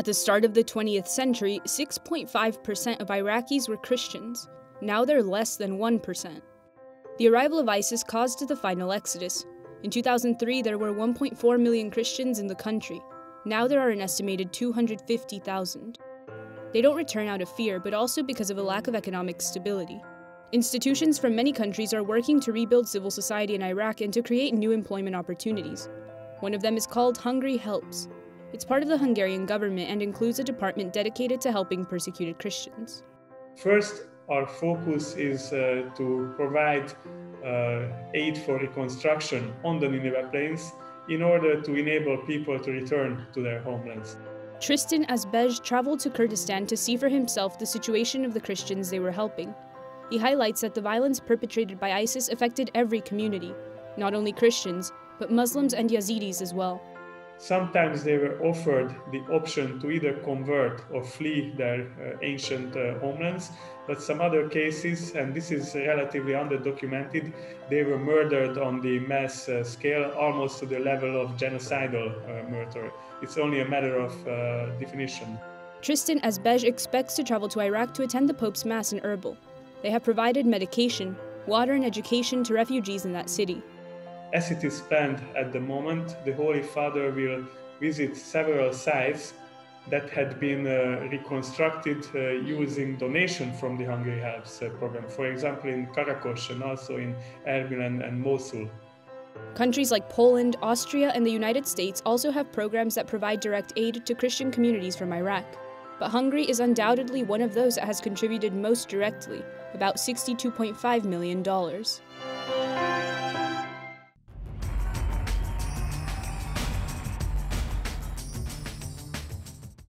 At the start of the 20th century, 6.5% of Iraqis were Christians. Now they're less than 1%. The arrival of ISIS caused the final exodus. In 2003, there were 1.4 million Christians in the country. Now there are an estimated 250,000. They don't return out of fear, but also because of a lack of economic stability. Institutions from many countries are working to rebuild civil society in Iraq and to create new employment opportunities. One of them is called Hungary Helps. It's part of the Hungarian government and includes a department dedicated to helping persecuted Christians. First, our focus is to provide aid for reconstruction on the Nineveh Plains in order to enable people to return to their homelands. Tristan Asbej traveled to Kurdistan to see for himself the situation of the Christians they were helping. He highlights that the violence perpetrated by ISIS affected every community, not only Christians, but Muslims and Yazidis as well. Sometimes they were offered the option to either convert or flee their ancient homelands, but some other cases, and this is relatively underdocumented, they were murdered on the mass scale, almost to the level of genocidal murder. It's only a matter of definition. Tristan Asbej expects to travel to Iraq to attend the Pope's Mass in Erbil. They have provided medication, water and education to refugees in that city. As it is planned at the moment, the Holy Father will visit several sites that had been reconstructed using donation from the Hungary Helps program, for example in Karakosh and also in Erbil and Mosul. Countries like Poland, Austria and the United States also have programs that provide direct aid to Christian communities from Iraq. But Hungary is undoubtedly one of those that has contributed most directly, about $62.5 million.